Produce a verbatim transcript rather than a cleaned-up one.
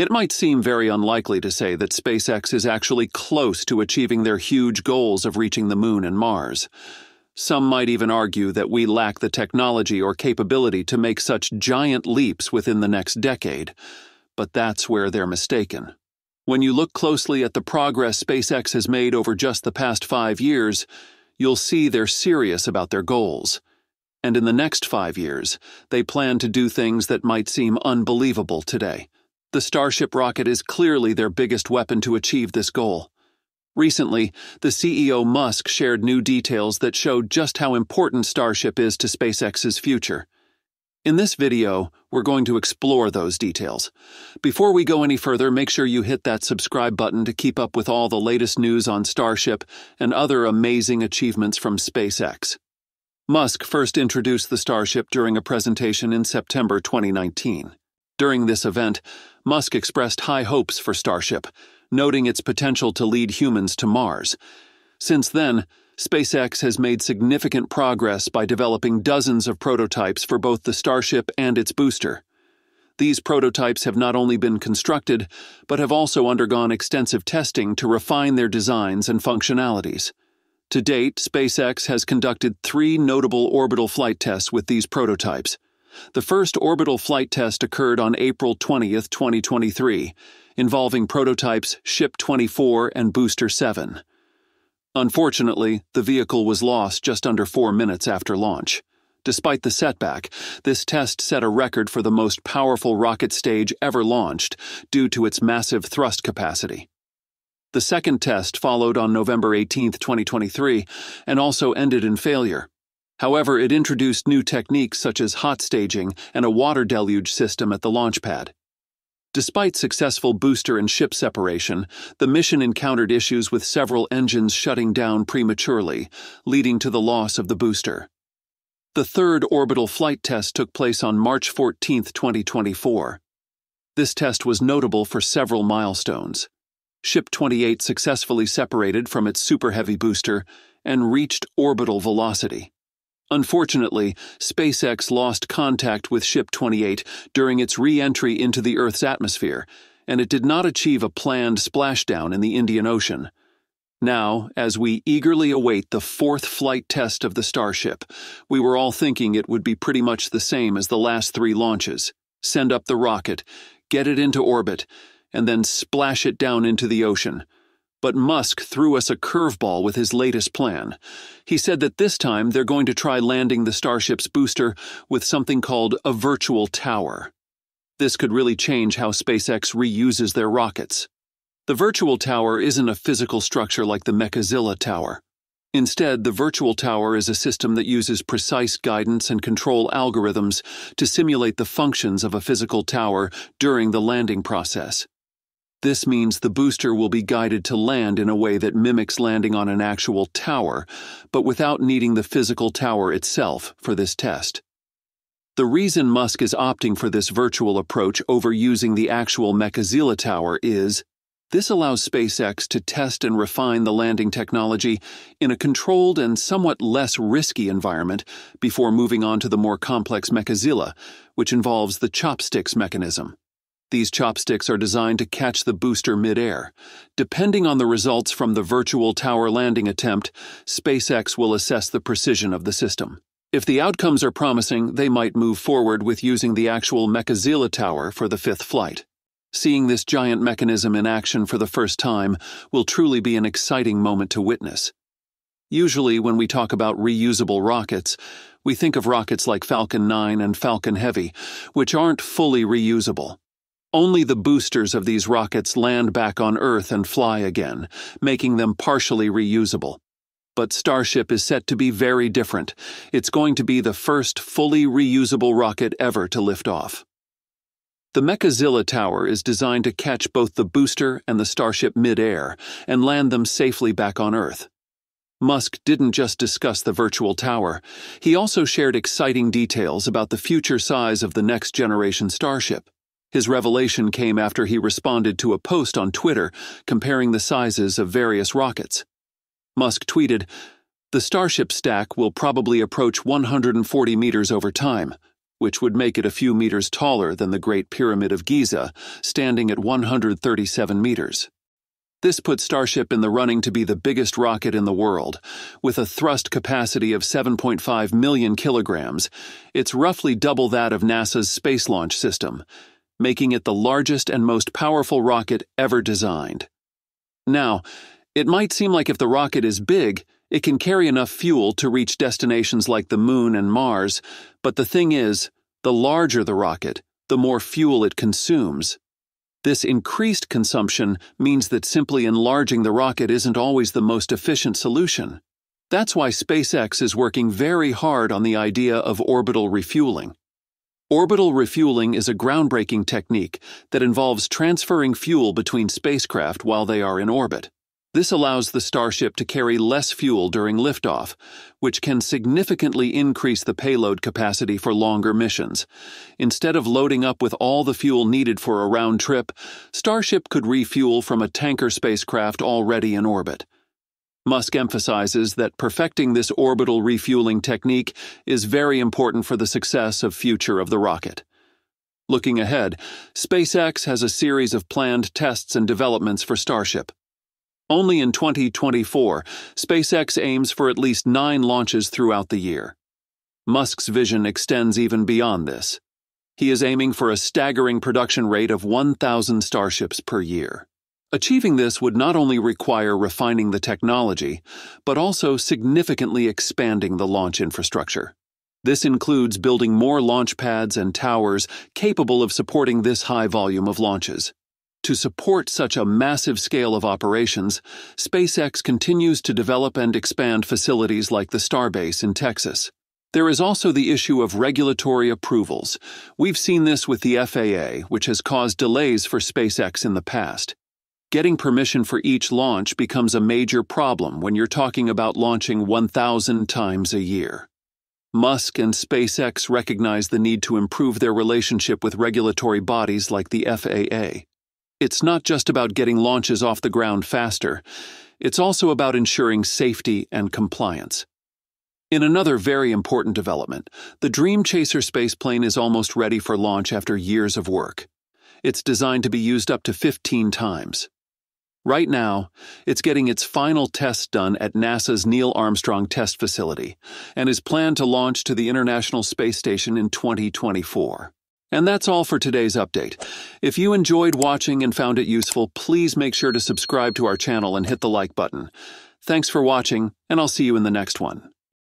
It might seem very unlikely to say that SpaceX is actually close to achieving their huge goals of reaching the Moon and Mars. Some might even argue that we lack the technology or capability to make such giant leaps within the next decade. But that's where they're mistaken. When you look closely at the progress SpaceX has made over just the past five years, you'll see they're serious about their goals. And in the next five years, they plan to do things that might seem unbelievable today. The Starship rocket is clearly their biggest weapon to achieve this goal. Recently, the C E O Musk shared new details that showed just how important Starship is to SpaceX's future. In this video, we're going to explore those details. Before we go any further, make sure you hit that subscribe button to keep up with all the latest news on Starship and other amazing achievements from SpaceX. Musk first introduced the Starship during a presentation in September twenty nineteen. During this event, Musk expressed high hopes for Starship, noting its potential to lead humans to Mars. Since then, SpaceX has made significant progress by developing dozens of prototypes for both the Starship and its booster. These prototypes have not only been constructed, but have also undergone extensive testing to refine their designs and functionalities. To date, SpaceX has conducted three notable orbital flight tests with these prototypes. The first orbital flight test occurred on April twentieth, twenty twenty-three, involving prototypes Ship twenty-four and Booster seven. Unfortunately, the vehicle was lost just under four minutes after launch. Despite the setback, this test set a record for the most powerful rocket stage ever launched due to its massive thrust capacity. The second test followed on November eighteenth, twenty twenty-three, and also ended in failure. However, it introduced new techniques such as hot staging and a water deluge system at the launch pad. Despite successful booster and ship separation, the mission encountered issues with several engines shutting down prematurely, leading to the loss of the booster. The third orbital flight test took place on March fourteenth, twenty twenty-four. This test was notable for several milestones. Ship twenty-eight successfully separated from its Super Heavy booster and reached orbital velocity. Unfortunately, SpaceX lost contact with Ship twenty-eight during its re-entry into the Earth's atmosphere, and it did not achieve a planned splashdown in the Indian Ocean. Now, as we eagerly await the fourth flight test of the Starship, we were all thinking it would be pretty much the same as the last three launches. Send up the rocket, get it into orbit, and then splash it down into the ocean. But Musk threw us a curveball with his latest plan. He said that this time they're going to try landing the Starship's booster with something called a virtual tower. This could really change how SpaceX reuses their rockets. The virtual tower isn't a physical structure like the Mechazilla tower. Instead, the virtual tower is a system that uses precise guidance and control algorithms to simulate the functions of a physical tower during the landing process. This means the booster will be guided to land in a way that mimics landing on an actual tower, but without needing the physical tower itself for this test. The reason Musk is opting for this virtual approach over using the actual Mechazilla tower is this allows SpaceX to test and refine the landing technology in a controlled and somewhat less risky environment before moving on to the more complex Mechazilla, which involves the chopsticks mechanism. These chopsticks are designed to catch the booster mid-air. Depending on the results from the virtual tower landing attempt, SpaceX will assess the precision of the system. If the outcomes are promising, they might move forward with using the actual Mechazilla tower for the fifth flight. Seeing this giant mechanism in action for the first time will truly be an exciting moment to witness. Usually, when we talk about reusable rockets, we think of rockets like Falcon nine and Falcon Heavy, which aren't fully reusable. Only the boosters of these rockets land back on Earth and fly again, making them partially reusable. But Starship is set to be very different. It's going to be the first fully reusable rocket ever to lift off. The Mechazilla tower is designed to catch both the booster and the Starship mid-air and land them safely back on Earth. Musk didn't just discuss the virtual tower. He also shared exciting details about the future size of the next-generation Starship. His revelation came after he responded to a post on Twitter comparing the sizes of various rockets. Musk tweeted, "The Starship stack will probably approach one hundred forty meters over time. which would make it a few meters taller than the Great Pyramid of Giza, standing at one hundred thirty-seven meters. This put Starship in the running to be the biggest rocket in the world. With a thrust capacity of seven point five million kilograms, it's roughly double that of NASA's Space Launch System, making it the largest and most powerful rocket ever designed. Now, it might seem like if the rocket is big, it can carry enough fuel to reach destinations like the Moon and Mars, but the thing is, the larger the rocket, the more fuel it consumes. This increased consumption means that simply enlarging the rocket isn't always the most efficient solution. That's why SpaceX is working very hard on the idea of orbital refueling. Orbital refueling is a groundbreaking technique that involves transferring fuel between spacecraft while they are in orbit. This allows the Starship to carry less fuel during liftoff, which can significantly increase the payload capacity for longer missions. Instead of loading up with all the fuel needed for a round trip, Starship could refuel from a tanker spacecraft already in orbit. Musk emphasizes that perfecting this orbital refueling technique is very important for the success of future of the rocket. Looking ahead, SpaceX has a series of planned tests and developments for Starship. Only in twenty twenty-four, SpaceX aims for at least nine launches throughout the year. Musk's vision extends even beyond this. He is aiming for a staggering production rate of one thousand Starships per year. Achieving this would not only require refining the technology, but also significantly expanding the launch infrastructure. This includes building more launch pads and towers capable of supporting this high volume of launches. To support such a massive scale of operations, SpaceX continues to develop and expand facilities like the Starbase in Texas. There is also the issue of regulatory approvals. We've seen this with the F A A, which has caused delays for SpaceX in the past. Getting permission for each launch becomes a major problem when you're talking about launching one thousand times a year. Musk and SpaceX recognize the need to improve their relationship with regulatory bodies like the F A A. It's not just about getting launches off the ground faster. It's also about ensuring safety and compliance. In another very important development, the Dream Chaser spaceplane is almost ready for launch after years of work. It's designed to be used up to fifteen times. Right now, it's getting its final tests done at NASA's Neil Armstrong Test facility and is planned to launch to the International Space Station in twenty twenty-four. And that's all for today's update. If you enjoyed watching and found it useful, please make sure to subscribe to our channel and hit the like button. Thanks for watching, and I'll see you in the next one.